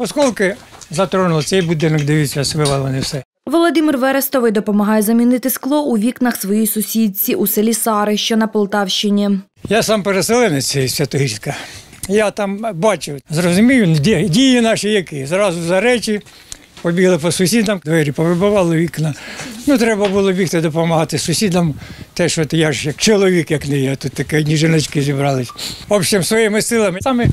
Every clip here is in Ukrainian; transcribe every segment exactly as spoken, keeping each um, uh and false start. Осколки затронули цей будинок, дивіться, звивалене все. Володимир Верестовий допомагає замінити скло у вікнах своїй сусідці у селі Сари, що на Полтавщині. Я сам переселенець із Святогірська. Я там бачив, зрозумів, дії наші які. Зразу за речі побігли по сусідам, двері повибивали, вікна. Ну, треба було бігти допомагати сусідам. Те, що я ж як чоловік, як не я, тут такі одні жіночки зібрались. В общем, своїми силами. Саме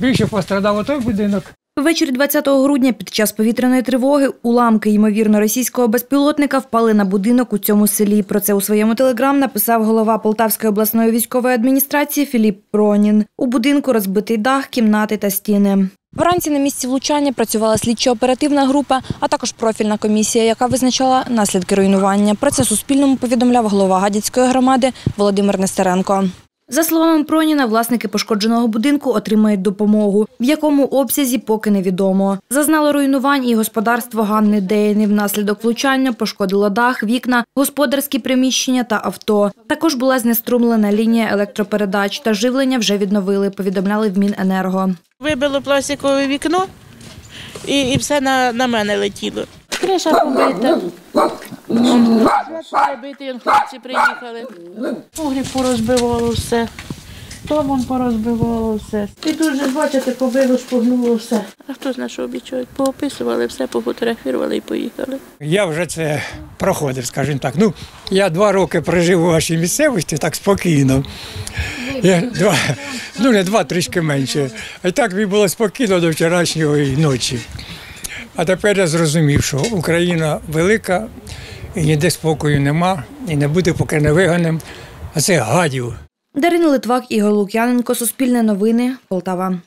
більше пострадав той будинок. Ввечері двадцятого грудня під час повітряної тривоги уламки, ймовірно, російського безпілотника впали на будинок у цьому селі. Про це у своєму телеграм написав голова Полтавської обласної військової адміністрації Філіп Пронін. У будинку розбитий дах, кімнати та стіни. Вранці на місці влучання працювала слідчо-оперативна група, а також профільна комісія, яка визначала наслідки руйнування. Про це Суспільному повідомляв голова Гадяцької громади Володимир Нестеренко. За словами Проніна, власники пошкодженого будинку отримають допомогу, в якому обсязі поки невідомо. Зазнало руйнувань і господарство Ганни Дейни. Внаслідок влучання пошкодило дах, вікна, господарські приміщення та авто. Також була знеструмлена лінія електропередач та живлення вже відновили, повідомляли в Міненерго. Вибило пластикове вікно і, і все на, на мене летіло. Криша побита. Хлопці приїхали. Погріб порозбивало все, томом порозбивало все. І тут же, бачите, побило, спугнуло все. А хто знає, що обіцяють? Поописували все, пофотографували і поїхали. Я вже це проходив, скажімо так. Ну, я два роки прожив у вашій місцевості, так спокійно. Я два, ну, не два, трішки менше. А так мені було спокійно до вчорашньої ночі. А тепер я зрозумів, що Україна велика, і ніде спокою нема, і не буде, поки не виганемо. А це гадів. Дарина Литвак, Ігор Лук'яненко, Суспільне новини, Полтава.